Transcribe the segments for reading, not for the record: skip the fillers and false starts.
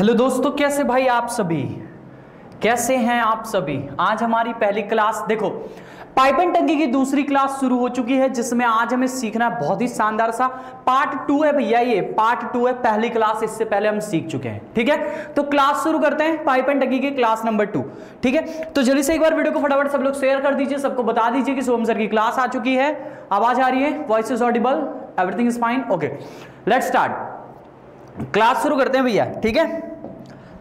Hello दोस्तों, कैसे भाई आप सभी, कैसे हैं आप सभी। आज हमारी पहली क्लास, देखो पाइप एंड टंकी की दूसरी क्लास शुरू हो चुकी है, जिसमें आज हमें सीखना है बहुत ही शानदार सा पार्ट 2 है भैया, ये पार्ट 2 है। पहली क्लास इससे पहले हम सीख चुके हैं, ठीक है। तो क्लास शुरू करते हैं पाइप एंड टंकी की क्लास नंबर 2, ठीक है। तो जल्दी से एक बार वीडियो को फटाफट सब लोग शेयर कर दीजिए, सबको बता दीजिए कि सोम सर की क्लास आ चुकी है। आवाज आ रही है, voice is audible, everything is fine, okay let's start. Class शुरू करते हैं भैया, ठीक है।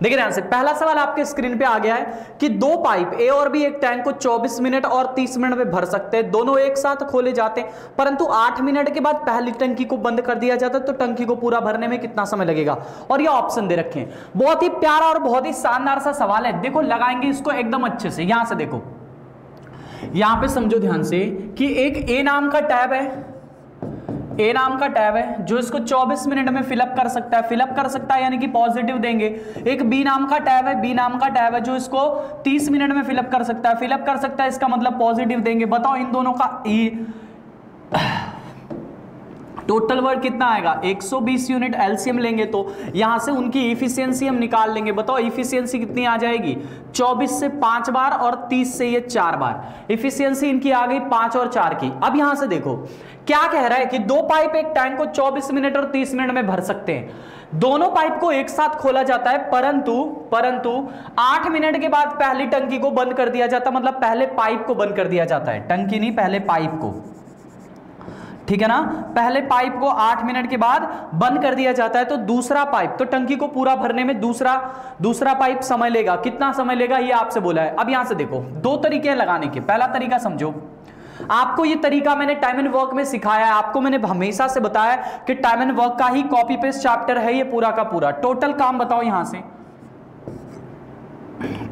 देखिए ध्यान से, पहला सवाल आपके स्क्रीन पे आ गया है कि दो पाइप A और B एक टैंक को 24 मिनट और 30 मिनट में भर सकते हैं। दोनों एक साथ खोले जाते हैं, परंतु 8 मिनट के बाद पहली टंकी को बंद कर दिया जाता है, तो टंकी को पूरा भरने में कितना समय लगेगा, और ये ऑप्शन दे रखे हैं। बहुत ही प्यारा और बहुत ही शानदार सा सवाल है। देखो लगाएंगे इसको एकदम अच्छे से, यहां से देखो, यहां पे समझो ध्यान से कि एक A नाम का टैब है, ए नाम का टैब है जो इसको 24 मिनट में फिलअप कर सकता है, यानी कि पॉजिटिव देंगे। एक बी नाम का टैब है, बी नाम का टैब है जो इसको 30 मिनट में फिलअप कर सकता है, इसका मतलब पॉजिटिव देंगे। बताओ इन दोनों का टोटल वर्क कितना आएगा, 120 यूनिट। एलसीएम लेंगे तो यहां से उनकी इफिशियंसी हम निकाल लेंगे। बताओ इफिशियंसी कितनी आ जाएगी, 24 से 5 बार और 30 से ये 4 बार इफिशियंसी इनकी आ गई 5 और 4 की। अब यहां से देखो क्या कह रहा है कि दो पाइप एक टैंक को 24 मिनट और 30 मिनट में भर सकते हैं। दोनों पाइप को एक साथ खोला जाता है, परंतु 8 मिनट के बाद पहली टंकी को बंद कर दिया जाता है, मतलब पहले पाइप को बंद कर दिया जाता है, टंकी नहीं पहले पाइप को, ठीक है ना। पहले पाइप को 8 मिनट के बाद बंद कर दिया जाता है, तो दूसरा पाइप, तो टंकी को पूरा भरने में दूसरा पाइप समय लेगा। कितना समय लेगा ये आपसे बोला है। अब यहां से देखो, दो तरीके हैं लगाने के। पहला तरीका समझो, आपको ये तरीका मैंने टाइम एंड वर्क में सिखाया है, आपको मैंने हमेशा से बताया कि टाइम एंड वर्क का ही कॉपी पेस्ट चैप्टर है ये पूरा का पूरा। टोटल काम बताओ, यहां से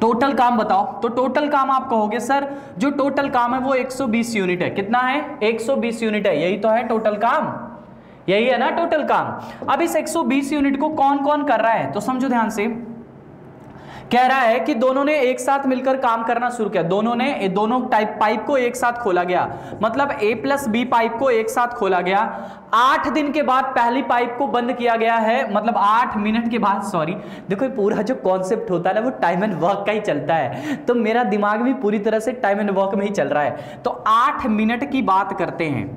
टोटल काम बताओ, तो टोटल काम आप कहोगे सर जो टोटल काम है वो 120 यूनिट है। कितना है, 120 यूनिट है, यही तो है टोटल काम, यही है ना टोटल काम। अब इस 120 यूनिट को कौन कौन कर रहा है, तो समझो ध्यान से, कह रहा है कि दोनों ने एक साथ मिलकर काम करना शुरू किया। दोनों टाइप पाइप को एक साथ खोला गया, मतलब A प्लस B पाइप को एक साथ खोला गया। 8 दिन के बाद पहली पाइप को बंद किया गया है, मतलब 8 मिनट के बाद। सॉरी, देखो ये पूरा जो कॉन्सेप्ट होता है ना वो टाइम एंड वर्क का ही चलता है, तो मेरा दिमाग भी पूरी तरह से टाइम एंड वर्क में ही चल रहा है। तो 8 मिनट की बात करते हैं,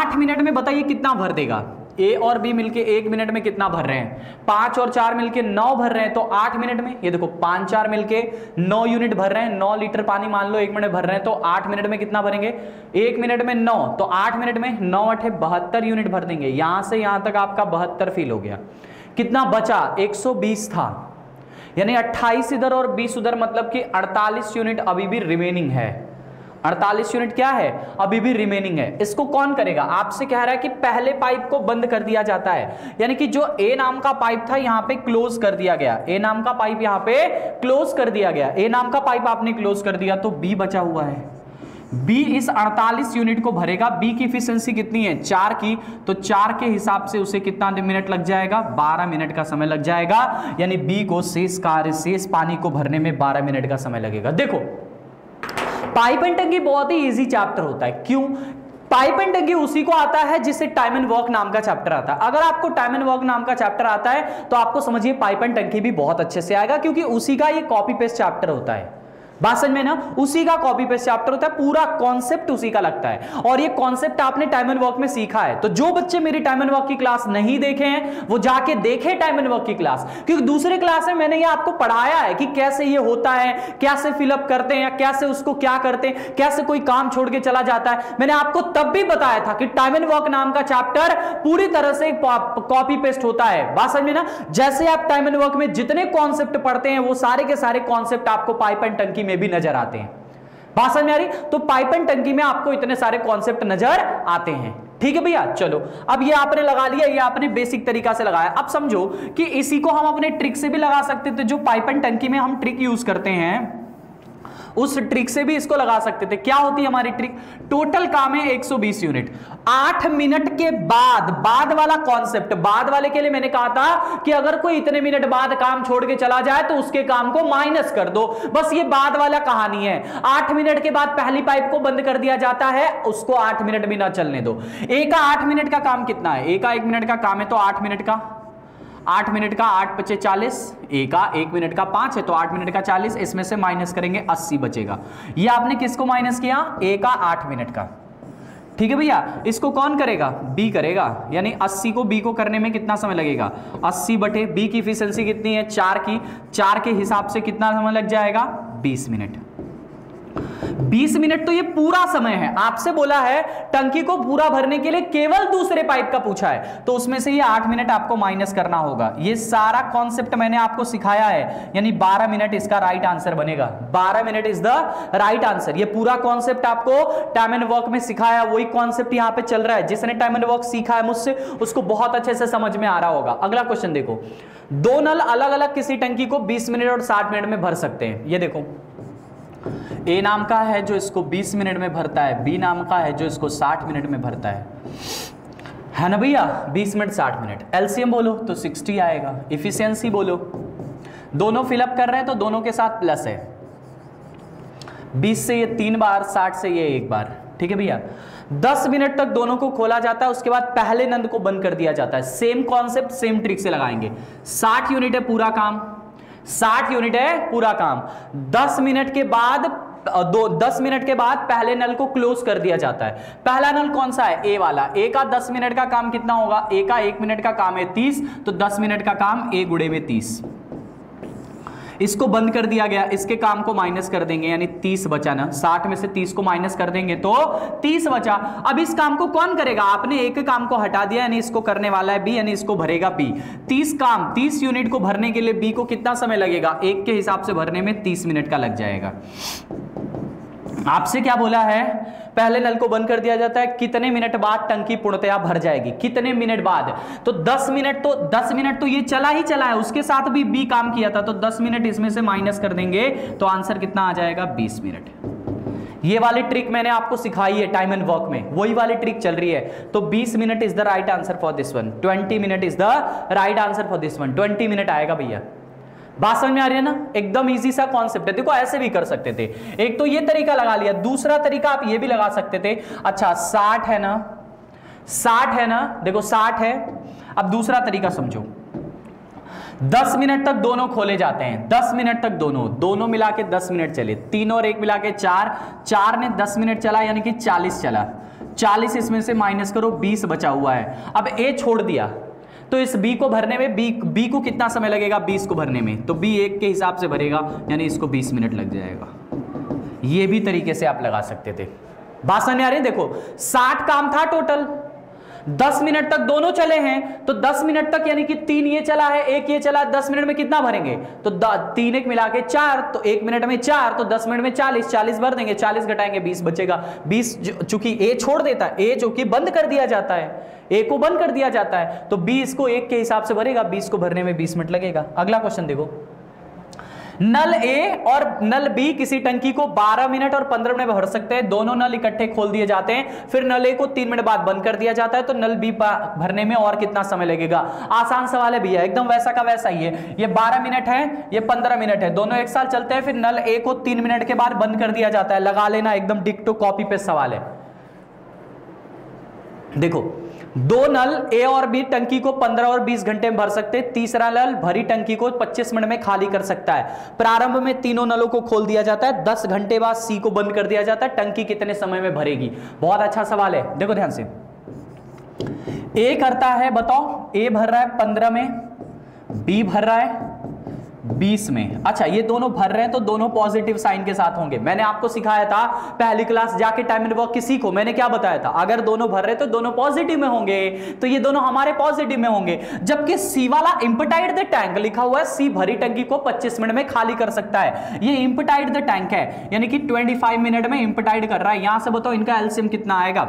8 मिनट में बताइए कितना भर देगा। ए और बी मिलके 1 मिनट में कितना भर रहे हैं, 5 और 4 मिलके 9 भर रहे हैं, तो 8 मिनट में ये देखो 5 4 मिलके 9 यूनिट भर रहे हैं। 9 लीटर पानी मान लो 1 मिनट भर रहे हैं, तो 8 मिनट में कितना भरेंगे, 1 मिनट में 9, तो 8 मिनट में 9 अठे 72 यूनिट भर देंगे। यहां से यहां तक आपका 72 फील हो गया। कितना बचा, 120 था, यानी 28 इधर और 20 उधर, मतलब कि 48 यूनिट अभी भी रिमेनिंग है। 48 यूनिट क्या है, अभी भी रिमेनिंग है। इसको कौन करेगा, आपसे कह रहा है कि पहले पाइप को बंद कर दिया जाता है, यानी कि जो ए नाम का पाइप था यहां पे क्लोज कर दिया गया। ए नाम का पाइप यहां पे क्लोज कर दिया गया, ए नाम का पाइप आपने क्लोज कर दिया, तो बी बचा हुआ है। बी इस 48 यूनिट को भरेगा। बी की इफिशियंसी कितनी है, 4 की, तो 4 के हिसाब से उसे कितना मिनट लग जाएगा, 12 मिनट का समय लग जाएगा, यानी बी को शेष पानी को भरने में 12 मिनट का समय लगेगा। देखो पाइप एंड टंकी बहुत ही इजी चैप्टर होता है। क्यों, पाइप एंड टंकी उसी को आता है जिसे टाइम एंड वर्क नाम का चैप्टर आता है। अगर आपको टाइम एंड वर्क नाम का चैप्टर आता है तो आपको समझिए पाइप एंड टंकी भी बहुत अच्छे से आएगा, क्योंकि उसी का ये कॉपी पेस्ट चैप्टर होता है। बात समझ में ना, उसी का कॉपी पेस्ट चैप्टर होता है, पूरा कॉन्सेप्ट उसी का लगता है, और ये कॉन्सेप्ट आपने टाइम एंड वर्क में सीखा है। तो जो बच्चे मेरी टाइम एंड वर्क की क्लास नहीं देखे हैं वो जाके देखें टाइम एंड वर्क की क्लास, क्योंकि दूसरे क्लास में मैंने ये आपको पढ़ाया है कि कैसे ये होता है, कैसे फिलअप करते हैं, या कैसे उसको क्या करते हैं, कैसे कोई काम छोड़ के चला जाता है। मैंने आपको तब भी बताया था कि टाइम एंड वर्क नाम का चैप्टर पूरी तरह से कॉपी पेस्ट होता है। बात समझ में ना, जैसे आप टाइम एंड वर्क में जितने कॉन्सेप्ट पढ़ते हैं वो सारे के सारे कॉन्सेप्ट आपको पाइप एंड टंकी में भी नजर आते हैं। बात समझ में आ रही, तो पाइप एंड टंकी में आपको इतने सारे कॉन्सेप्ट नजर आते हैं, ठीक है भैया। चलो अब ये आपने लगा लिया, ये आपने बेसिक तरीका से लगाया। अब समझो कि इसी को हम अपने ट्रिक से भी लगा सकते थे, जो पाइप एंड टंकी में हम ट्रिक यूज करते हैं उस ट्रिक से भी इसको लगा सकते थे। क्या होती है हमारी ट्रिक, टोटल काम है 120 यूनिट, 8 मिनट के बाद, बाद वाला कॉन्सेप्ट, बाद वाले के लिए मैंने कहा था कि अगर कोई इतने मिनट बाद काम छोड़ के चला जाए तो उसके काम को माइनस कर दो, बस ये बाद वाला कहानी है। 8 मिनट के बाद पहली पाइप को बंद कर दिया जाता है, उसको 8 मिनट भी ना चलने दो। ए का 8 मिनट का काम कितना है, ए का 1 मिनट का काम है, तो 8 मिनट का 8 मिनट का 8 बचे 40, ए का 1 मिनट का 5 है तो 8 मिनट का 40, इसमें से माइनस करेंगे 80 बचेगा। ये आपने किसको माइनस किया? ए का 8 मिनट का। ठीक है भैया, इसको कौन करेगा? बी करेगा, यानी 80 को बी को करने में कितना समय लगेगा? 80 बटे बी की एफिशिएंसी कितनी है? 4 की, 4 के हिसाब से कितना समय लग जाएगा? 20 मिनट। 20 मिनट तो ये पूरा समय है। आपसे बोला है टंकी को पूरा भरने के लिए केवल दूसरे पाइप का पूछा है, तो उसमें से ये 8 मिनट आपको माइनस करना होगा। ये सारा कॉन्सेप्ट मैंने आपको सिखाया है, यानी 12 मिनट इसका राइट आंसर बनेगा। 12 minute is the right answer. ये पूरा कॉन्सेप्ट आपको टाइम एंड वर्क में सिखाया, वही कॉन्सेप्ट यहां पे चल रहा है। जिसने टाइम एंड वर्क सीखा है मुझसे, उसको बहुत अच्छे से समझ में आ रहा होगा। अगला क्वेश्चन देखो, दो नल अलग अलग किसी टंकी को 20 मिनट और 60 मिनट में भर सकते हैं। ये देखो, ए नाम का है जो इसको 20 मिनट में भरता है, बी नाम का है जो इसको 60 मिनट में भरता है ना भैया? 20 मिनट 60 मिनट, एलसीएम बोलो तो 60 आएगा, इफिशियंसी बोलो, दोनों फिलअप कर रहे हैं तो दोनों के साथ प्लस है। 20 से ये 3 बार, 60 से ये 1 बार। ठीक है भैया, 10 मिनट तक दोनों को खोला जाता है, उसके बाद पहले नल को बंद कर दिया जाता है। सेम कॉन्सेप्ट सेम ट्रिक से लगाएंगे। 60 यूनिट है पूरा काम, 60 यूनिट है पूरा काम। 10 मिनट के बाद 10 मिनट के बाद पहले नल को क्लोज कर दिया जाता है। पहला नल कौन सा है? ए वाला। ए का 10 मिनट का काम कितना होगा? ए का 1 मिनट का काम है 30, तो 10 मिनट का काम ए गुणे में 30। इसको बंद कर दिया गया, इसके काम को माइनस कर देंगे, यानी 30 बचा ना। 60 में से 30 को माइनस कर देंगे तो 30 बचा। अब इस काम को कौन करेगा? आपने एक काम को हटा दिया, यानी इसको करने वाला है बी, यानी इसको भरेगा बी। 30 यूनिट को भरने के लिए बी को कितना समय लगेगा? एक के हिसाब से भरने में 30 मिनट का लग जाएगा। आपसे क्या बोला है? पहले नल को बंद कर दिया जाता है, कितने मिनट बाद टंकी पूर्णतया भर जाएगी? कितने मिनट बाद? तो 10 मिनट तो ये चला ही चला है, उसके साथ भी बी काम किया था, तो 10 मिनट इसमें से माइनस कर देंगे तो आंसर कितना आ जाएगा? 20 मिनट। ये वाली ट्रिक मैंने आपको सिखाई है टाइम एंड वर्क में, वही वाली ट्रिक चल रही है। तो 20 minute is the right answer for this one. 20 minute is the right answer for this one. 20 minute आएगा भैया। बात समझ में आ रही है ना? एकदम इजी सा कॉन्सेप्ट है। देखो, ऐसे भी कर सकते थे, एक तो ये तरीका लगा लिया, दूसरा तरीका आप ये भी लगा सकते थे। अच्छा, 60 है ना, 60 है ना, देखो 60 है। अब दूसरा तरीका समझो, 10 मिनट तक दोनों खोले जाते हैं, 10 मिनट तक दोनों मिला के 10 मिनट चले, 3 और 1 मिला के 4, 4 ने 10 मिनट चला यानी कि 40 चला, 40 इसमें से माइनस करो 20 बचा हुआ है। अब ए छोड़ दिया तो इस बी को भरने में बी को कितना समय लगेगा? 20 को भरने में, तो बी 1 के हिसाब से भरेगा, यानी इसको 20 मिनट लग जाएगा। ये भी तरीके से आप लगा सकते थे। बात समझ में आ रही है? देखो, 60 काम था टोटल, 10 मिनट तक दोनों चले हैं, तो 10 मिनट तक यानी कि 3 ये चला है, 1 ये चला है, 10 मिनट में कितना भरेंगे? तो 3 1 मिला के 4, तो 1 मिनट में 4, तो 10 मिनट में 40, 40 भर देंगे, 40 घटाएंगे 20 बचेगा। 20 चूंकि ए छोड़ देता है, ए चूंकि बंद कर दिया जाता है, ए को बंद कर दिया जाता है, तो 20 को 1 के हिसाब से भरेगा, 20 को भरने में 20 मिनट लगेगा। अगला क्वेश्चन देखो, नल ए और नल बी किसी टंकी को 12 मिनट और 15 मिनट में भर सकते हैं। दोनों नल इकट्ठे खोल दिए जाते हैं, फिर नल ए को 3 मिनट बाद बंद कर दिया जाता है, तो नल बी भरने में और कितना समय लगेगा? आसान सवाल है भैया, एकदम वैसा का वैसा ही है। ये 12 मिनट है, ये 15 मिनट है, दोनों एक साथ चलते हैं, फिर नल ए को 3 मिनट के बाद बंद कर दिया जाता है। लगा लेना, एकदम डिक्टो कॉपी पे सवाल है। देखो, दो नल ए और बी टंकी को 15 और 20 घंटे में भर सकते हैं। तीसरा नल भरी टंकी को 25 मिनट में खाली कर सकता है। प्रारंभ में तीनों नलों को खोल दिया जाता है, 10 घंटे बाद सी को बंद कर दिया जाता है। टंकी कितने समय में भरेगी? बहुत अच्छा सवाल है, देखो ध्यान से। ए करता है, बताओ, ए भर रहा है 15 में, बी भर रहा है 20 में। अच्छा, ये दोनों भर रहे हैं तो दोनों पॉजिटिव साइन के साथ होंगे। मैंने आपको सिखाया था, पहली क्लास जाके टाइम एंड वर्क किसी को मैंने क्या बताया था? अगर दोनों भर रहे तो दोनों पॉजिटिव में होंगे, तो ये दोनों हमारे पॉजिटिव में होंगे। जबकि सी वाला इंपटाइड द टैंक लिखा हुआ है, सी भरी टंकी को 25 मिनट में खाली कर सकता है, ये इंपटाइड द टैंक है, यानी कि 25 मिनट में इंपटाइड कर रहा है। यहां से बताओ इनका एलसीएम कितना आएगा?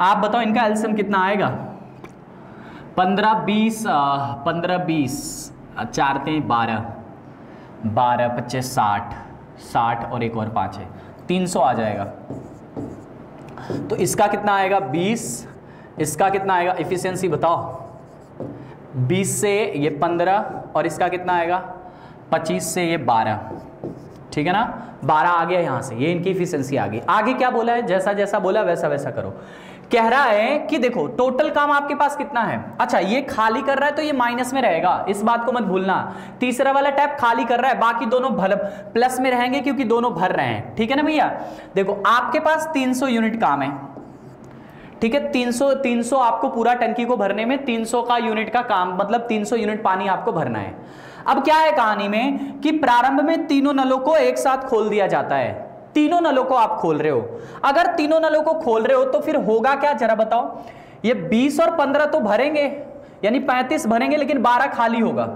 आप बताओ इनका एलसीएम कितना आएगा? 15 20 चारते 12 12 25 60 60 और एक और 5 है, 300 आ जाएगा। तो इसका कितना आएगा? 20। इसका कितना आएगा? इफिशियंसी बताओ, 20 से ये 15 और इसका कितना आएगा? 25 से ये 12, ठीक है ना, 12 आ गया। यहाँ से ये इनकी इफिशियंसी आ गई। आगे क्या बोला है? जैसा जैसा बोला वैसा वैसा करो। कह रहा है कि देखो टोटल काम आपके पास कितना है। अच्छा ये खाली कर रहा है तो ये माइनस में रहेगा, इस बात को मत भूलना। तीसरा वाला टैब खाली कर रहा है, बाकी दोनों प्लस में रहेंगे क्योंकि दोनों भर रहे हैं। ठीक है ना भैया, देखो आपके पास 300 यूनिट काम है। ठीक है, 300 आपको पूरा टंकी को भरने में 300 का यूनिट का काम, मतलब 300 यूनिट पानी आपको भरना है। अब क्या है कहानी में कि प्रारंभ में तीनों नलों को एक साथ खोल दिया जाता है। तीनों नलों को आप खोल रहे हो, अगर तीनों नलों को खोल रहे हो तो फिर होगा क्या जरा बताओ। ये 20 और 15 तो भरेंगे, यानी 35 भरेंगे, लेकिन 12 खाली होगा।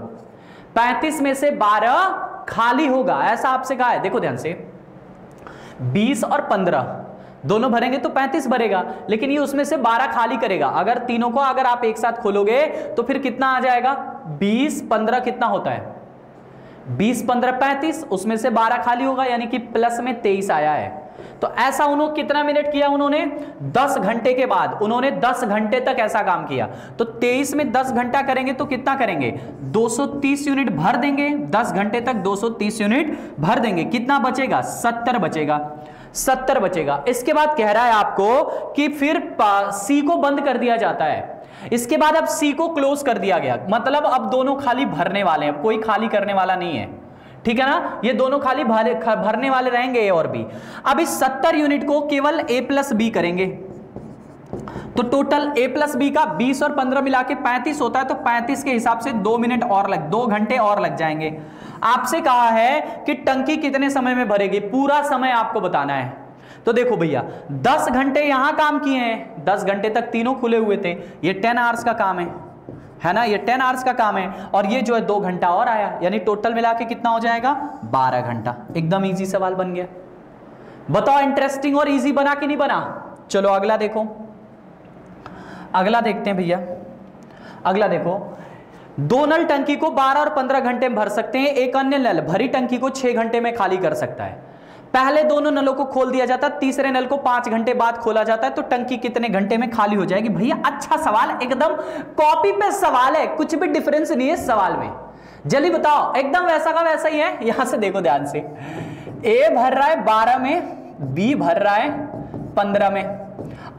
35 में से 12 खाली होगा, ऐसा आपसे कहा है। देखो ध्यान से, 20 और 15 दोनों भरेंगे तो 35 भरेगा, लेकिन ये उसमें से 12 खाली करेगा। अगर तीनों को अगर आप एक साथ खोलोगे तो फिर कितना आ जाएगा, 20 15, कितना होता है 20 15 35, उसमें से 12 खाली होगा, यानी कि प्लस में 23 आया है। तो ऐसा उन्होंने कितना मिनट किया, उन्होंने 10 घंटे के बाद, उन्होंने 10 घंटे तक ऐसा काम किया। तो 23 में 10 घंटा करेंगे तो कितना करेंगे, 230 यूनिट भर देंगे। 10 घंटे तक 230 यूनिट भर देंगे, कितना बचेगा, 70 बचेगा, 70 बचेगा। इसके बाद कह रहा है आपको कि फिर सी को बंद कर दिया जाता है। इसके बाद अब सी को क्लोज कर दिया गया, मतलब अब दोनों खाली भरने वाले हैं, कोई खाली करने वाला नहीं है। ठीक है ना, ये दोनों खाली भरने वाले रहेंगे, ए और बी। अब इस 70 यूनिट को केवल ए प्लस बी करेंगे, तो टोटल ए प्लस बी का 20 और 15 मिला के 35 होता है। तो 35 के हिसाब से 2 घंटे और लग जाएंगे। आपसे कहा है कि टंकी कितने समय में भरेगी, पूरा समय आपको बताना है। तो देखो भैया 10 घंटे यहां काम किए हैं, 10 घंटे तक तीनों खुले हुए थे, ये 10 आवर्स का काम है ना, ये 10 आवर्स का काम है। और ये जो है 2 घंटा और आया, यानी टोटल मिला के कितना हो जाएगा, 12 घंटा। एकदम इजी सवाल बन गया। बताओ इंटरेस्टिंग और इजी बना कि नहीं बना। चलो अगला देखो, अगला देखते हैं भैया। अगला देखो, दो नल टंकी को 12 और 15 घंटे में भर सकते हैं, एक अन्य नल भरी टंकी को 6 घंटे में खाली कर सकता है। पहले दोनों नलों को खोल दिया जाता है, तीसरे नल को 5 घंटे बाद खोला जाता है, तो टंकी कितने घंटे में खाली हो जाएगी। भैया अच्छा सवाल, एकदम कॉपी पे सवाल है, कुछ भी डिफरेंस नहीं है इस सवाल में। जल्दी बताओ, एकदम वैसा का वैसा ही है। यहां से देखो ध्यान से, ए भर रहा है 12 में, बी भर रहा है 15 में,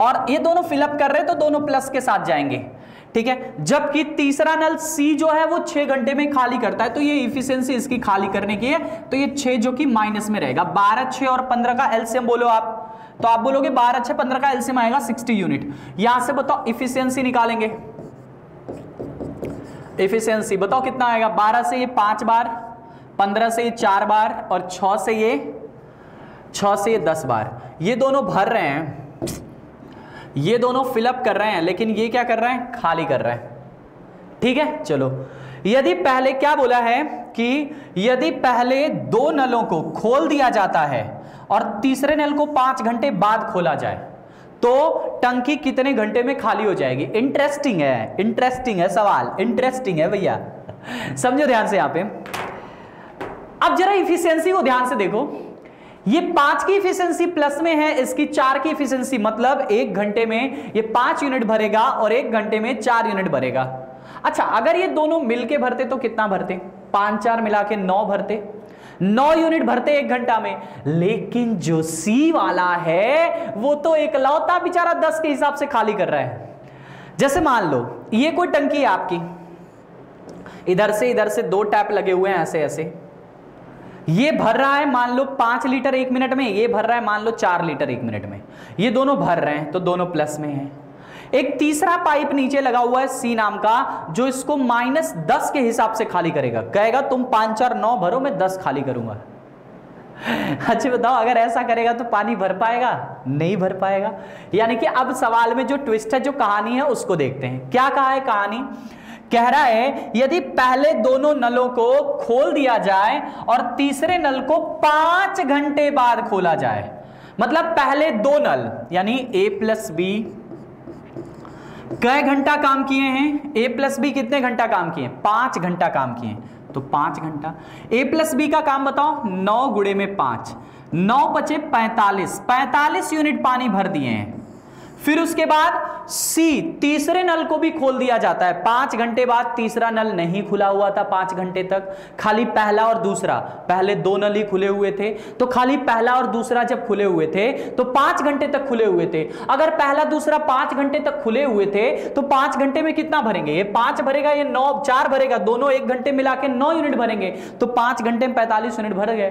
और ये दोनों फिलअप कर रहे हैं तो दोनों प्लस के साथ जाएंगे। ठीक है, जबकि तीसरा नल सी जो है वो 6 घंटे में खाली करता है, तो ये इफिशियंसी इसकी खाली करने की है, तो ये 6 जो कि माइनस में रहेगा। 12 6 और 15 का एलसीएम बोलो आप, तो आप बोलोगे 12 6 15 का एलसीएम आएगा 60 यूनिट। यहां से बताओ इफिशियंसी निकालेंगे, इफिशियंसी बताओ कितना आएगा। 12 से ये 5 बार, 15 से ये 4 बार, और 6 से ये 10 बार। ये दोनों भर रहे हैं, ये दोनों फिलअप कर रहे हैं, लेकिन ये क्या कर रहे हैं, खाली कर रहे हैं। ठीक है, चलो यदि पहले क्या बोला है कि यदि पहले दो नलों को खोल दिया जाता है और तीसरे नल को 5 घंटे बाद खोला जाए तो टंकी कितने घंटे में खाली हो जाएगी। इंटरेस्टिंग है, इंटरेस्टिंग है सवाल, इंटरेस्टिंग है भैया, समझो ध्यान से। यहां पे अब जरा इफिशियंसी को ध्यान से देखो, ये 5 की इफिशियंसी प्लस में है, इसकी 4 की इफिशियंसी, मतलब 1 घंटे में ये 5 यूनिट भरेगा और 1 घंटे में 4 यूनिट भरेगा। अच्छा अगर ये दोनों मिलके भरते तो कितना भरते, 5 4 मिला के 9 भरते, 9 यूनिट भरते 1 घंटा में। लेकिन जो सी वाला है वो तो एकलौता बेचारा 10 के हिसाब से खाली कर रहा है। जैसे मान लो ये कोई टंकी है आपकी, इधर से 2 टैप लगे हुए हैं ऐसे ऐसे, ये भर रहा है मान लो 5 लीटर 1 मिनट में, ये भर रहा है मान लो 4 लीटर 1 मिनट में, ये दोनों भर रहे हैं तो दोनों प्लस में हैं। एक तीसरा पाइप नीचे लगा हुआ है सी नाम का, जो इसको -10 के हिसाब से खाली करेगा, कहेगा तुम 5 4 9 भरो, मैं 10 खाली करूंगा। अच्छा बताओ अगर ऐसा करेगा तो पानी भर पाएगा, नहीं भर पाएगा। यानी कि अब सवाल में जो ट्विस्ट है, जो कहानी है, उसको देखते हैं। क्या कहा है कहानी, कह रहा है यदि पहले दोनों नलों को खोल दिया जाए और तीसरे नल को 5 घंटे बाद खोला जाए, मतलब पहले दो नल यानी ए प्लस बी कै घंटा काम किए हैं, ए प्लस बी कितने घंटा काम किए, 5 घंटा काम किए, तो 5 घंटा। ए प्लस बी का काम बताओ, 9 गुणे में 5 9 बचे 45 यूनिट पानी भर दिए हैं। फिर उसके बाद सी तीसरे नल को भी खोल दिया जाता है। 5 घंटे बाद तीसरा नल नहीं खुला हुआ था, 5 घंटे तक खाली पहला और दूसरा, पहले 2 नल ही खुले हुए थे, तो खाली पहला और दूसरा जब खुले हुए थे तो 5 घंटे तक खुले हुए थे। अगर पहला दूसरा 5 घंटे तक खुले हुए थे तो 5 घंटे में कितना भरेंगे, ये 5 भरेगा, ये 9, 4 भरेगा, दोनों 1 घंटे मिला के 9 यूनिट भरेंगे, तो 5 घंटे में 45 यूनिट भर गए।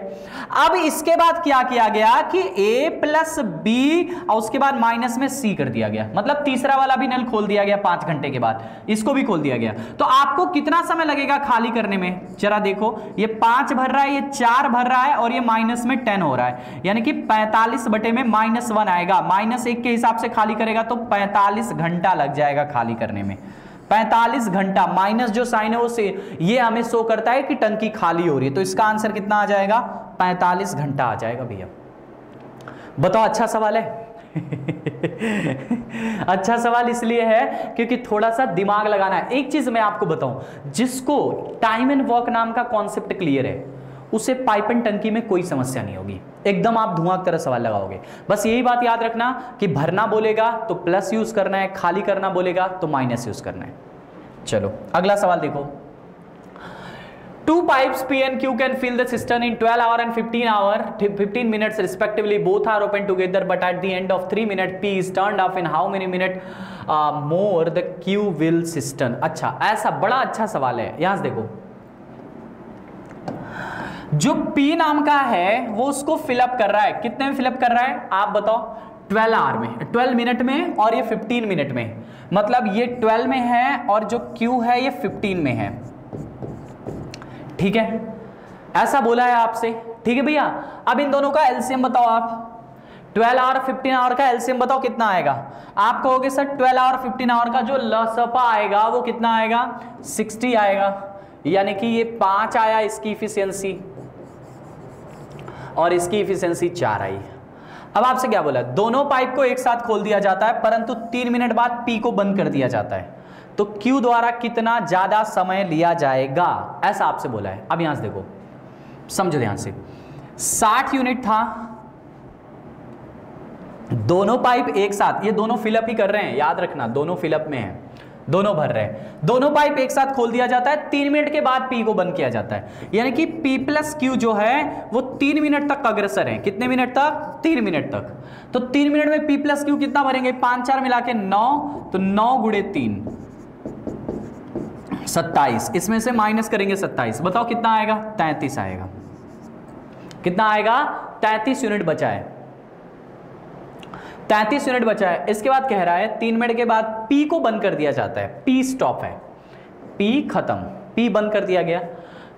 अब इसके बाद क्या किया गया कि ए प्लस बी और उसके बाद माइनस में सी कर दिया गया, मतलब तीसरा वाला भी नल खोल दिया गया 5 घंटे के बाद, इसको भी खोल दिया गया। तो आपको कितना समय लगेगा खाली करने में, जरा देखो, ये 5 भर रहा है, ये 4 भर रहा है और ये माइनस में 10 हो रहा है, यानी कि 45/-1 आएगा, -1 के हिसाब से खाली करेगा तो 45 घंटा लग जाएगा खाली करने में। 45 घंटा माइनस जो साइन है उसे ये हमें शो करता है कि टंकी खाली हो रही है, तो इसका आंसर कितना आ जाएगा, 45 घंटा आ जाएगा। भैया बताओ, अच्छा सवाल है अच्छा सवाल इसलिए है क्योंकि थोड़ा सा दिमाग लगाना है। एक चीज मैं आपको बताऊं, जिसको टाइम एंड वर्क नाम का कॉन्सेप्ट क्लियर है उसे पाइप एंड टंकी में कोई समस्या नहीं होगी, एकदम आप धुआं की तरह सवाल लगाओगे। बस यही बात याद रखना कि भरना बोलेगा तो प्लस यूज करना है, खाली करना बोलेगा तो माइनस यूज करना है। चलो अगला सवाल देखो, 2 pipes P and Q can fill the cistern in 12 hours and 15 minutes respectively. Both are open together, but at the end of 3 minutes, P is turned off. In how many minutes more the Q will cistern? अच्छा, ऐसा बड़ा अच्छा सवाल है। यहाँ से देखो, जो P नाम का है वो उसको फिलअप कर रहा है, कितने में फिलअप कर रहा है आप बताओ, 12 आवर में, 12 मिनट में, और ये 15 मिनट में, मतलब ये 12 में है और जो Q है ये 15 में है, ठीक है, ऐसा बोला है आपसे। ठीक है भैया, अब इन दोनों का एलसीएम बताओ आप, 12 आवर 15 आवर का एलसीएम बताओ कितना आएगा। आप कहोगे सर 12 आवर 15 आवर का जो लसपा आएगा वो कितना आएगा, 60 आएगा, यानी कि ये 5 आया इसकी इफिशियंसी और इसकी इफिशियंसी 4 आई। अब आपसे क्या बोला, दोनों पाइप को एक साथ खोल दिया जाता है परंतु 3 मिनट बाद पी को बंद कर दिया जाता है, तो Q द्वारा कितना ज्यादा समय लिया जाएगा, ऐसा आपसे बोला है। अब यहां से देखो, समझो ध्यान से, 60 यूनिट था, दोनों पाइप एक साथ, ये दोनों फिलअप ही कर रहे हैं, याद रखना दोनों फिलअप में हैं, दोनों भर रहे हैं, दोनों पाइप एक साथ खोल दिया जाता है, 3 मिनट के बाद P को बंद किया जाता है, यानी कि P प्लस Q जो है वो 3 मिनट तक अग्रसर है। कितने मिनट तक, 3 मिनट तक, तो 3 मिनट में P प्लस Q कितना भरेंगे, 5, 4 मिला के 9, तो 9 × 3 27, इसमें से माइनस करेंगे 27, बताओ कितना आएगा, 33 आएगा। कितना आएगा, 33 यूनिट बचा है, 33 यूनिट बचा है। इसके बाद कह रहा है 3 मिनट के बाद पी को बंद कर दिया जाता है, पी स्टॉप है, पी खत्म, पी बंद कर दिया गया,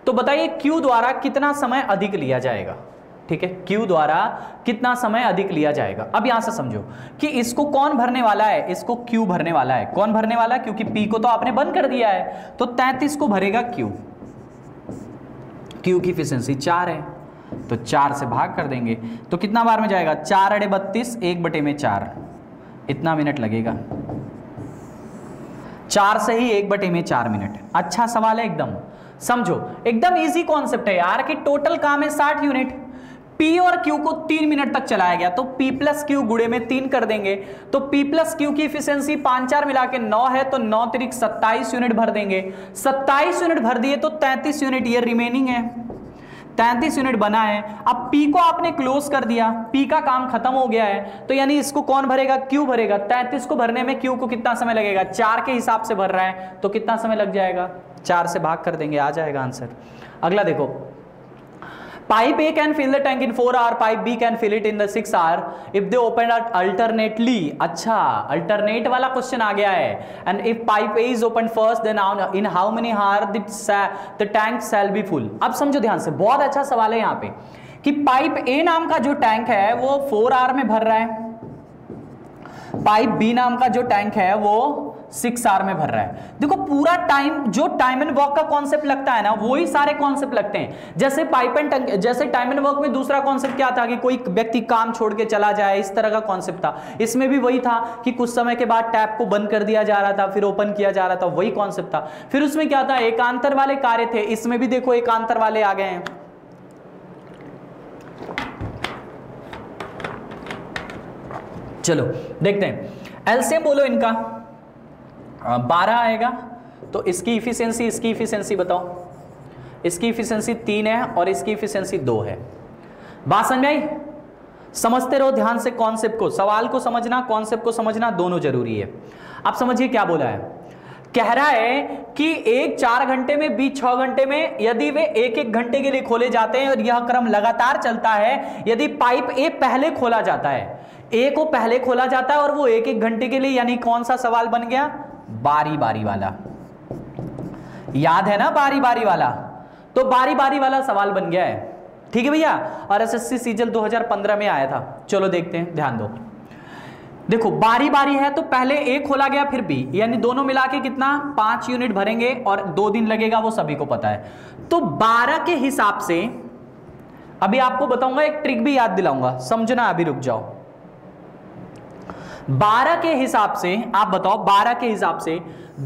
तो बताइए क्यू द्वारा कितना समय अधिक लिया जाएगा। ठीक है, क्यू द्वारा कितना समय अधिक लिया जाएगा। अब यहां से समझो कि इसको कौन भरने वाला है, इसको क्यू भरने वाला है, कौन भरने वाला है, क्योंकि पी को तो आपने बंद कर दिया है, तो 33 को भरेगा क्यू, क्यू की एफिशिएंसी 4 है तो 4 से भाग कर देंगे, तो कितना बार में जाएगा, 4 × 32, 1/4, इतना मिनट लगेगा, 4 से ही 1/4 मिनट। अच्छा सवाल है, एकदम समझो, एकदम ईजी कॉन्सेप्ट है यार, कि टोटल काम है 60 यूनिट, P और Q को 3 मिनट तक चलाया गया, तो P प्लस Q गुणे में 3 कर देंगे, तो P प्लस Q की एफिशिएंसी 5, 4 मिला के 9 है, तो 9 × 3 = 27 यूनिट भर देंगे, 27 यूनिट भर दिए तो 33 यूनिट ये रिमेनिंग है, 33 यूनिट बना है। अब P को आपने क्लोज कर दिया, P का काम खत्म हो गया है, तो यानी इसको कौन भरेगा, Q भरेगा, 33 को भरने में Q को कितना समय लगेगा, 4 के हिसाब से भर रहा है तो कितना समय लग जाएगा, 4 से भाग कर देंगे, आ जाएगा आंसर। अगला देखो, Pipe A can fill the tank in 4 hours. Pipe B can fill it in the 6 hours if they open it alternately. अच्छा, alternate वाला क्वेश्चन आ गया है। And if pipe A is opened first, then in how many hours the tank shall be full? अब समझो ध्यान से, बहुत अच्छा सवाल है यहाँ पे, कि पाइप A नाम का जो टैंक है वो 4 आवर में भर रहा है, पाइप B नाम का जो टैंक है वो 6 आवर में भर रहा है। देखो पूरा टाइम, जो टाइम एंड वर्क का कॉन्सेप्ट लगता है ना, वही सारे कॉन्सेप्ट लगते हैं। जैसे पाइप एंड टंकी, जैसे टाइम एंड वर्क में दूसरा कॉन्सेप्ट क्या था कि कोई व्यक्ति काम छोड़ के चला जाए, इस तरह का कॉन्सेप्ट था। इसमें भी वही था कि कुछ समय के बाद टैप को बंद कर दिया जा रहा था, फिर ओपन किया जा रहा था, वही कॉन्सेप्ट था। फिर उसमें क्या था, एकांतर वाले कार्य थे, इसमें भी देखो एकांतर वाले आ गए हैं। चलो देखते हैं, एलसीएम बोलो इनका 12 आएगा, तो इसकी इफिशियंसी बताओ, इसकी इफिशियंसी 3 है और इसकी इफिशियंसी 2 है। बात समझ में आई? समझते रहो ध्यान से कॉन्सेप्ट को, सवाल को समझना, कॉन्सेप्ट को समझना, दोनों जरूरी है। आप समझिए क्या बोला है, कह रहा है कि एक 4 घंटे में, बी 6 घंटे में, यदि वे एक एक घंटे के लिए खोले जाते हैं और यह क्रम लगातार चलता है, यदि पाइप ए पहले खोला जाता है, ए को पहले खोला जाता है और वो एक एक घंटे के लिए, यानी कौन सा सवाल बन गया, बारी बारी वाला। याद है ना बारी बारी वाला, तो बारी बारी वाला सवाल बन गया है। ठीक है भैया, और एसएससी सीजीएल 2015 में आया था। चलो देखते हैं, ध्यान दो, देखो बारी बारी है तो पहले ए खोला गया फिर बी, यानी दोनों मिला के कितना 5 यूनिट भरेंगे और 2 दिन लगेगा, वो सभी को पता है। तो 12 के हिसाब से अभी आपको बताऊंगा, एक ट्रिक भी याद दिलाऊंगा, समझना, अभी रुक जाओ। 12 के हिसाब से आप बताओ, 12 के हिसाब से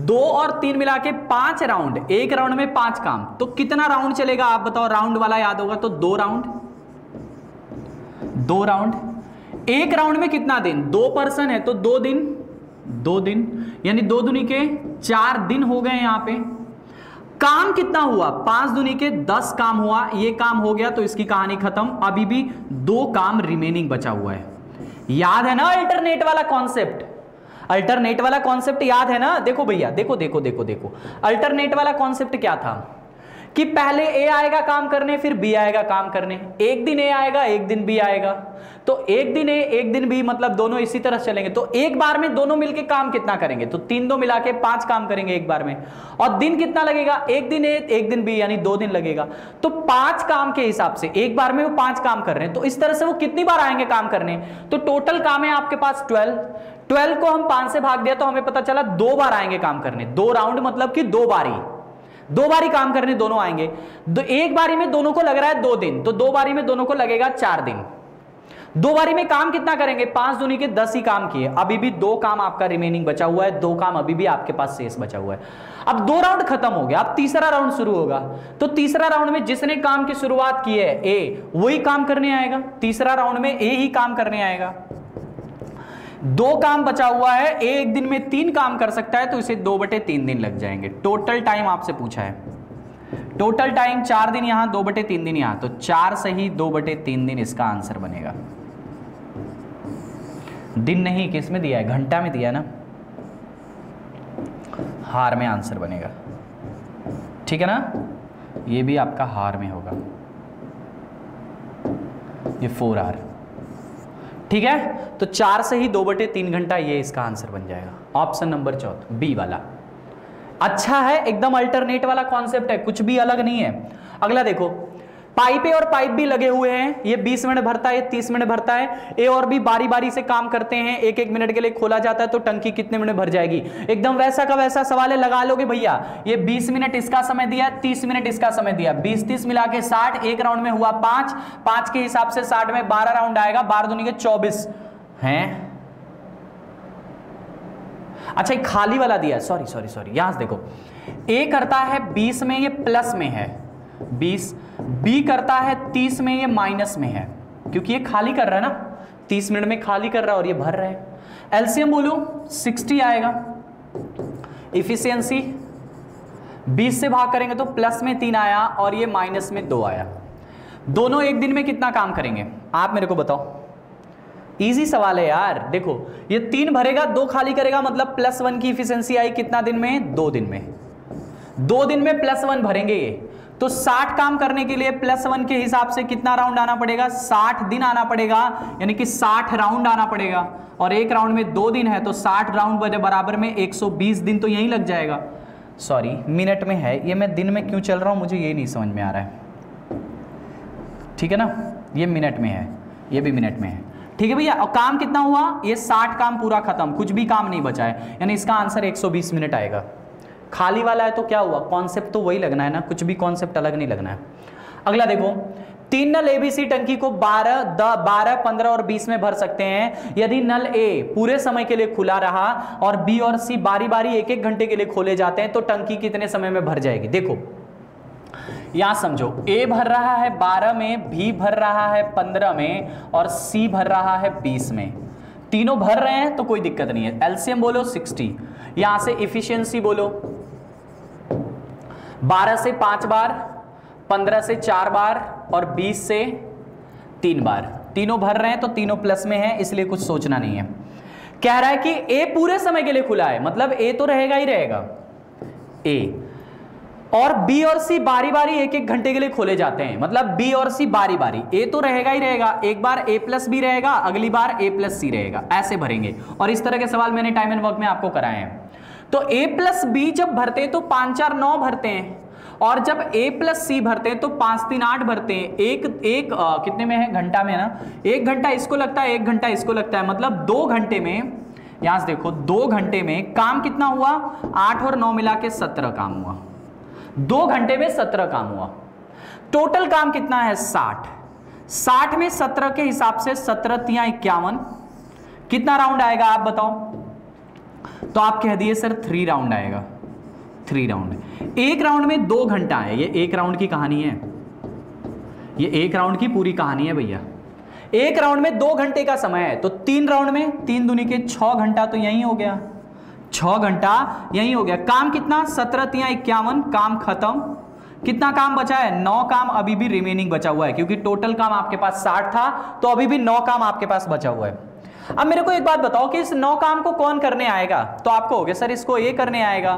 2 और 3 मिला के 5 राउंड, एक राउंड में 5 काम, तो कितना राउंड चलेगा आप बताओ, राउंड वाला याद होगा, तो 2 राउंड, एक राउंड में कितना दिन, 2 पर्सन है तो 2 दिन, यानी 2 दुनी के 4 दिन हो गए। यहां पे काम कितना हुआ, 5 दुनी के 10 काम हुआ, ये काम हो गया, तो इसकी कहानी खत्म। अभी भी 2 काम रिमेनिंग बचा हुआ है। याद है ना अल्टरनेट वाला कॉन्सेप्ट, अल्टरनेट वाला कॉन्सेप्ट याद है ना? देखो भैया, देखो देखो देखो देखो, अल्टरनेट वाला कॉन्सेप्ट क्या था कि पहले ए आएगा काम करने, फिर बी आएगा काम करने, एक दिन ए आएगा, एक दिन बी आएगा, तो एक दिन ए एक दिन बी, मतलब दोनों इसी तरह चलेंगे। तो एक बार में दोनों मिलके काम कितना करेंगे, तो 3 2 मिला के 5 काम करेंगे एक बार में, और दिन कितना लगेगा, एक दिन ए एक दिन बी, यानी 2 दिन लगेगा। तो 5 काम के हिसाब से एक बार में वो 5 काम कर रहे हैं, तो इस तरह से वो कितनी बार आएंगे काम करने, तो टोटल काम है आपके पास 12 को हम 5 से भाग दिया तो हमें पता चला 2 बार आएंगे काम करने, 2 राउंड मतलब कि 2 बारी, 2 बारी काम करने दोनों आएंगे। एक बारी में दोनों को लग रहा है 2 दिन, तो 2 बारी में दोनों को लगेगा 4 दिन। 2 बारी में काम कितना करेंगे, 5 दुनी के 10 ही काम किए, अभी भी 2 काम आपका रिमेनिंग बचा हुआ है, 2 काम अभी भी आपके पास शेष बचा हुआ है। अब 2 राउंड खत्म हो गया, अब तीसरा राउंड शुरू होगा, तो तीसरा राउंड में जिसने काम की शुरुआत की है ए, वही काम करने आएगा, तीसरा राउंड में ए ही काम करने आएगा। 2 काम बचा हुआ है, ए एक दिन में 3 काम कर सकता है, तो इसे 2/3 दिन लग जाएंगे। टोटल टाइम आपसे पूछा है, टोटल टाइम 4 दिन यहां, 2/3 दिन यहां, तो 4 से ही 2/3 दिन इसका आंसर बनेगा। दिन नहीं, किस में दिया है, घंटा में दिया है ना, हार में आंसर बनेगा। ठीक है ना, ये भी आपका हार में होगा, ये 4 आर। ठीक है, तो 4 से ही 2/3 घंटा ये इसका आंसर बन जाएगा, ऑप्शन नंबर 4 बी वाला। अच्छा है, एकदम अल्टरनेट वाला कॉन्सेप्ट है, कुछ भी अलग नहीं है। अगला देखो, पाइप ए और पाइप बी लगे हुए हैं, ये 20 मिनट भरता है, ये 30 मिनट भरता है, ए और बी बारी बारी से काम करते हैं, एक एक मिनट के लिए खोला जाता है, तो टंकी कितने मिनट भर जाएगी, एकदम वैसा का वैसा सवाल है, लगा लोगे भैया। ये 20 मिनट इसका समय दिया, 30 मिनट इसका समय दिया, 20 30 मिला के 60, एक राउंड में हुआ 5 के हिसाब से 60 में 12 राउंड आएगा, 12 दुनी के 24 है। अच्छा, खाली वाला दिया, सॉरी, यहां देखो, ए करता है 20 में, ये प्लस में है 20, बी करता है 30 में, ये माइनस में है, क्योंकि ये खाली कर रहा है ना, 30 मिनट में खाली कर रहा है और ये भर रहा है। एलसीएम बोलो, 60 आएगा। इफिशियंसी 20 से भाग करेंगे तो प्लस में 3 आया और ये माइनस में 2 आया। दोनों एक दिन में कितना काम करेंगे आप मेरे को बताओ, इजी सवाल है यार। देखो ये 3 भरेगा, 2 खाली करेगा, मतलब +1 की इफिशियंसी आई कितना दिन में, 2 दिन में, 2 दिन में +1 भरेंगे ये, तो 60 काम करने के लिए +1 के हिसाब से कितना राउंड आना पड़ेगा, 60 दिन आना पड़ेगा, यानी कि 60 राउंड आना पड़ेगा, और एक राउंड में 2 दिन है तो 60 राउंड बराबर में 120 दिन तो यहीं लग जाएगा। सॉरी, मिनट में है ये, मैं दिन में क्यों चल रहा हूं मुझे ये नहीं समझ में आ रहा है। ठीक है ना, ये मिनट में है, ये भी मिनट में है। ठीक है भैया, और काम कितना हुआ, ये 60 काम पूरा खत्म, कुछ भी काम नहीं बचा है, यानी इसका आंसर 120 मिनट आएगा। खाली वाला है तो क्या हुआ, कॉन्सेप्ट तो वही लगना है ना, कुछ भी कॉन्सेप्ट अलग नहीं लगना है। अगला देखो, 3 नल एबीसी टंकी को 12 15 और 20 में भर सकते हैं, यदि नल ए पूरे समय के लिए खुला रहा और बी और सी बारी बारी एक एक घंटे के लिए खोले जाते हैं, तो टंकी कितने समय में भर जाएगी। देखो यहां समझो, ए भर रहा है 12 में, बी भर रहा है 15 में, और सी भर रहा है 20 में, तीनों भर रहे हैं तो कोई दिक्कत नहीं है। एलसीएम बोलो 60, यहां से इफिशियंसी बोलो 12 से 5 बार, 15 से 4 बार और 20 से 3 बार। तीनों भर रहे हैं तो तीनों प्लस में है, इसलिए कुछ सोचना नहीं है। कह रहा है कि ए पूरे समय के लिए खुला है, मतलब ए तो रहेगा ही रहेगा ए, और बी और सी बारी बारी एक एक घंटे के लिए खोले जाते हैं, मतलब बी और सी बारी बारी। ए तो रहेगा ही रहेगा, एक बार ए प्लस बी रहेगा, अगली बार ए प्लस सी रहेगा, ऐसे भरेंगे। और इस तरह के सवाल मैंने टाइम एंड वर्क में आपको कराए हैं। तो ए प्लस बी जब भरते हैं तो 5 4 9 भरते हैं, और जब a प्लस सी भरते हैं तो 5 3 8 भरते हैं। कितने में है, घंटा में है ना। 1 घंटा इसको लगता है, 1 घंटा इसको लगता है, मतलब 2 घंटे में, यहां से देखो 2 घंटे में काम कितना हुआ, 8 और 9 मिला के 17 काम हुआ। 2 घंटे में 17 काम हुआ, टोटल काम कितना है 60। 60 में 17 के हिसाब से 17 तिया 51, कितना राउंड आएगा आप बताओ। तो आप कह दिए सर 3 राउंड आएगा, 3 राउंड। 1 राउंड में 2 घंटा है, ये 1 राउंड की कहानी है, ये 1 राउंड की पूरी कहानी है भैया। 1 राउंड में 2 घंटे का समय है, तो 3 राउंड में 3 दूनी के 6 घंटा, तो यही हो गया 6 घंटा, यही हो गया। काम कितना 17 तिया 51, काम खत्म। कितना काम बचा है, 9 काम अभी भी रिमेनिंग बचा हुआ है, क्योंकि टोटल काम आपके पास 60 था तो अभी भी 9 काम आपके पास बचा हुआ है। अब मेरे को एक बात बताओ कि इस 9 काम को कौन करने आएगा, तो आपको हो गया सर इसको ए करने आएगा।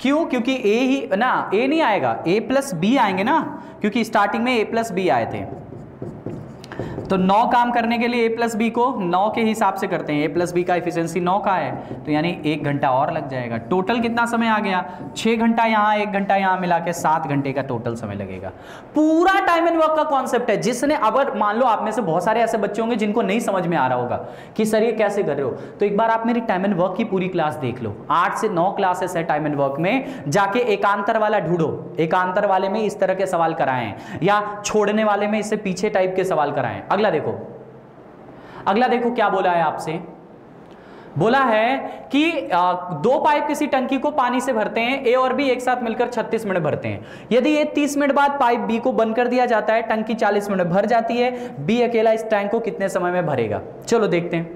क्यों, क्योंकि ए ही ना, ए नहीं आएगा, ए प्लस बी आएंगे ना, क्योंकि स्टार्टिंग में ए प्लस बी आए थे। तो 9 काम करने के लिए ए प्लस बी को 9 के हिसाब से करते हैं, ए प्लस बी का एफिशिएंसी 9 का है, तो यानी 1 घंटा और लग जाएगा। टोटल कितना समय आ गया, 6 घंटा यहाँ, 1 घंटा यहाँ, मिला के 7 घंटे का टोटल समय लगेगा। पूरा टाइम एंड वर्क का कॉन्सेप्ट है। जिसने, अगर मान लो आप में से बहुत सारे ऐसे बच्चे होंगे जिनको नहीं समझ में आ रहा होगा कि सर ये कैसे कर रहे हो, तो एक बार आप मेरी टाइम एंड वर्क की पूरी क्लास देख लो, 8 से 9 क्लासेस है टाइम एंड वर्क में, जाके एकांतर वाला ढूंढो। एकांतर वाले में इस तरह के सवाल कराए, या छोड़ने वाले में इससे पीछे टाइप के सवाल कराएं। अगला देखो, अगला देखो क्या बोला है आपसे, बोला है कि 2 पाइप किसी टंकी को पानी से भरते हैं, ए और बी एक साथ मिलकर 36 मिनट भरते हैं। यदि ए 30 मिनट बाद पाइप बी को बंद कर दिया जाता है, टंकी 40 मिनट भर जाती है, बी अकेला इस टैंक को कितने समय में भरेगा। चलो देखते हैं,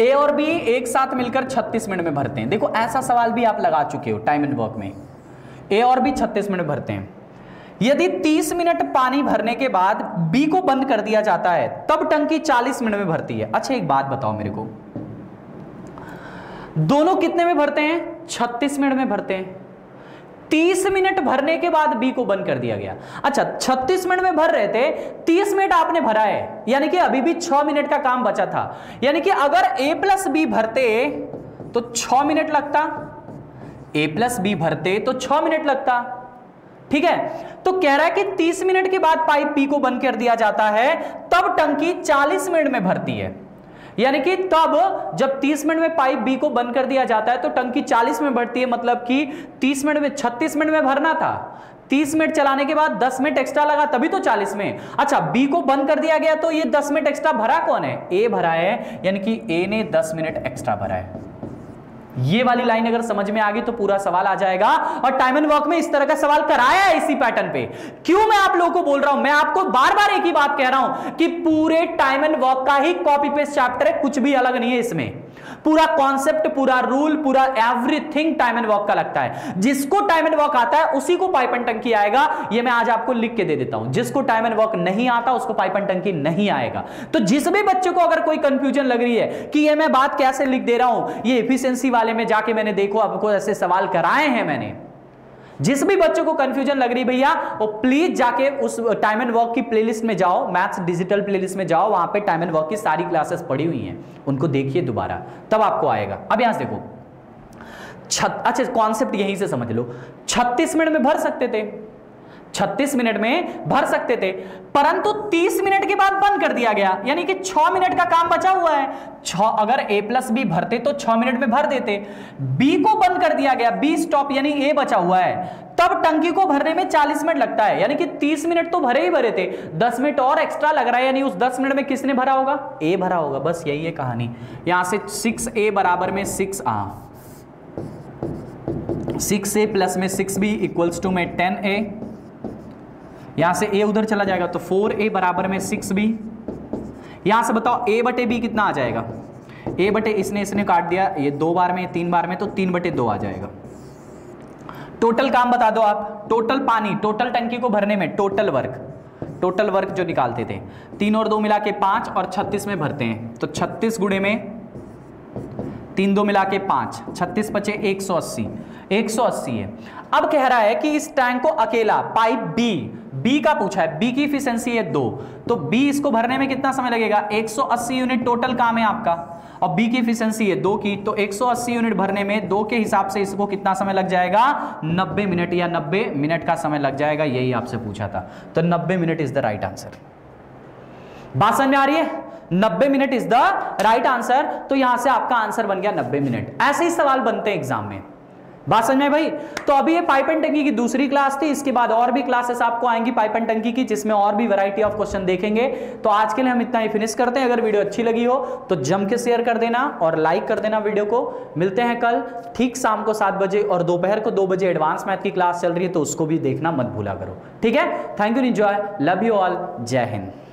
ए और बी एक साथ मिलकर 36 मिनट में भरते हैं। देखो ऐसा सवाल भी आप लगा चुके हो टाइम एंड वर्क में, ए और बी 36 मिनट भरते हैं। यदि 30 मिनट पानी भरने के बाद बी को बंद कर दिया जाता है, तब टंकी 40 मिनट में भरती है। अच्छा एक बात बताओ मेरे को, दोनों कितने में भरते हैं, 36 मिनट में भरते हैं। 30 मिनट भरने के बाद बी को बंद कर दिया गया, अच्छा 36 मिनट में भर रहे थे, 30 मिनट आपने भरा है, यानी कि अभी भी 6 मिनट का काम बचा था। यानी कि अगर ए प्लस बी भरते तो 6 मिनट लगता, ए प्लस बी भरते तो 6 मिनट लगता, ठीक है। तो कह रहा है कि 30 मिनट के बाद पाइप पी को बंद कर दिया जाता है, तब टंकी 40 मिनट में भरती है। यानी कि तब जब 30 मिनट में पाइप बी को बंद कर दिया जाता है तो टंकी 40 में भरती है, मतलब कि 30 मिनट में, 36 मिनट में भरना था, 30 मिनट चलाने के बाद 10 मिनट एक्स्ट्रा लगा तभी तो 40 में। अच्छा बी को बंद कर दिया गया तो ये 10 मिनट एक्स्ट्रा भरा कौन है, ए भरा है, यानी कि ए ने 10 मिनट एक्स्ट्रा भरा है। ये वाली लाइन अगर समझ में आ गई तो पूरा सवाल आ जाएगा। और टाइम एंड वर्क में इस तरह का सवाल कराया है इसी पैटर्न पे। क्यों मैं आप लोगों को बोल रहा हूं, मैं आपको बार बार एक ही बात कह रहा हूं कि पूरे टाइम एंड वर्क का ही कॉपी पेस्ट चैप्टर है, कुछ भी अलग नहीं है इसमें। पूरा कॉन्सेप्ट, पूरा रूल, पूरा एवरीथिंग टाइम एंड वर्क का लगता है। जिसको टाइम एंड वर्क आता है उसी को पाइप एंड टंकी आएगा, ये मैं आज आपको लिख के दे देता हूं। जिसको टाइम एंड वर्क नहीं आता उसको पाइप एंड टंकी नहीं आएगा। तो जिस भी बच्चे को अगर कोई कंफ्यूजन लग रही है कि ये मैं बात कैसे लिख दे रहा हूं, ये एफिशिएंसी वाले में जाके मैंने देखो आपको ऐसे सवाल कराए हैं मैंने, जिस भी बच्चों को कंफ्यूजन लग रही भैया वो प्लीज जाके उस टाइम एंड वर्क की प्लेलिस्ट में जाओ, मैथ्स डिजिटल प्लेलिस्ट में जाओ, वहां पे टाइम एंड वर्क की सारी क्लासेस पड़ी हुई हैं, उनको देखिए दोबारा, तब आपको आएगा। अब यहां से देखो, अच्छा कॉन्सेप्ट यहीं से समझ लो, 36 मिनट में भर सकते थे, 36 मिनट में भर सकते थे, परंतु 30 मिनट के बाद बंद कर दिया गया, यानी कि 6 मिनट का काम बचा हुआ है। अगर A प्लस बी भरते तो 6 मिनट में भर देते, B को बंद कर दिया गया, B स्टॉप यानी A बचा हुआ है, तब टंकी को भरने में 40 मिनट लगता है। यानी कि 30 मिनट तो भरे ही भरे थे, 10 मिनट और एक्स्ट्रा लग रहा है, यानी उस 10 मिनट में किसने भरा होगा, A भरा होगा, बस यही है कहानी। यहां से 6A प्लस में 6B इक्वल्स टू में 10A, यहां से a उधर चला जाएगा तो 4a बराबर में 6b, यहाँ से बताओ ए बटे बी कितना आ जाएगा, ए बटे इसने काट दिया, ये दो बार में तीन बार में, तो 3/2 आ जाएगा। टोटल काम बता दो आप, टोटल पानी, टोटल टंकी को भरने में टोटल वर्क जो निकालते थे, 3 और 2 मिला के 5 और 36 में भरते हैं, तो 36 गुणे में 3 2 मिला के 5, 36 बचे 180, 180 है। अब कह रहा है कि इस टैंक को अकेला पाइप बी का पूछा है, बी की एफिशिएंसी है 2, तो बी इसको भरने में कितना समय लगेगा, 180 यूनिट टोटल काम है आपका, और बी की एफिशिएंसी है 2 की, तो 180 यूनिट भरने में 2 के हिसाब से इसको कितना समय लग जाएगा, 90 मिनट या 90 मिनट का समय लग जाएगा, यही आपसे पूछा था, तो 90 minute is the right answer. बात समझ में आ रही है, 90 minute is the right answer, तो यहां से आपका आंसर बन गया 90 मिनट। ऐसे ही सवाल बनते हैं एग्जाम में, बात समझ में भाई। तो अभी ये पाइप एंड टंकी की दूसरी क्लास थी, इसके बाद और भी क्लासेस आपको आएंगी पाइप एंड टंकी की, जिसमें और भी वैरायटी ऑफ क्वेश्चन देखेंगे। तो आज के लिए हम इतना ही फिनिश करते हैं, अगर वीडियो अच्छी लगी हो तो जम के शेयर कर देना और लाइक कर देना वीडियो को। मिलते हैं कल ठीक शाम को 7 बजे, और दोपहर को 2 बजे एडवांस मैथ की क्लास चल रही है, तो उसको भी देखना मत भूला करो, ठीक है। Thank you, enjoy, love you all, Jai Hind.